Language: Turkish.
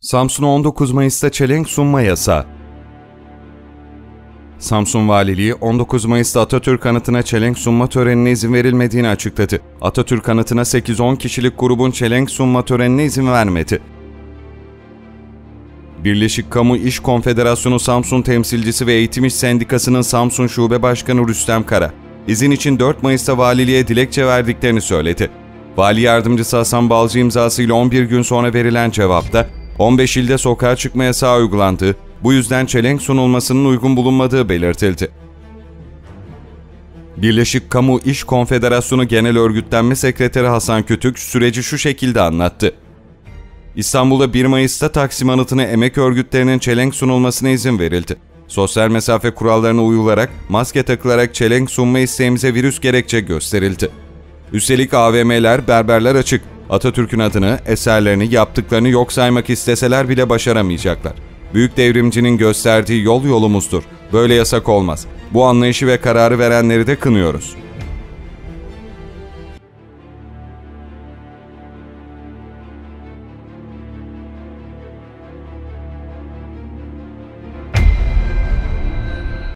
Samsun'a 19 Mayıs'ta çelenk sunma yasağı. Samsun Valiliği 19 Mayıs'ta Atatürk Anıtı'na çelenk sunma törenine izin verilmediğini açıkladı. Atatürk Anıtı'na 8-10 kişilik grubun çelenk sunma törenine izin vermedi. Birleşik Kamu İş Konfederasyonu Samsun Temsilcisi ve Eğitim İş Sendikası'nın Samsun Şube Başkanı Rüstem Kara, izin için 4 Mayıs'ta valiliğe dilekçe verdiklerini söyledi. Vali Yardımcısı Hasan Balcı imzasıyla 11 gün sonra verilen cevapta, 15 ilde sokağa çıkma yasağı uygulandığı, bu yüzden çelenk sunulmasının uygun bulunmadığı belirtildi. Birleşik Kamu İş Konfederasyonu Genel Örgütlenme Sekreteri Hasan Kötük süreci şu şekilde anlattı. İstanbul'da 1 Mayıs'ta Taksim Anıtı'na emek örgütlerinin çelenk sunulmasına izin verildi. Sosyal mesafe kurallarına uyularak, maske takılarak çelenk sunma isteğimize virüs gerekçe gösterildi. Üstelik AVM'ler, berberler açık. Atatürk'ün adını, eserlerini, yaptıklarını yok saymak isteseler bile başaramayacaklar. Büyük devrimcinin gösterdiği yol yolumuzdur. Böyle yasak olmaz. Bu anlayışı ve kararı verenleri de kınıyoruz.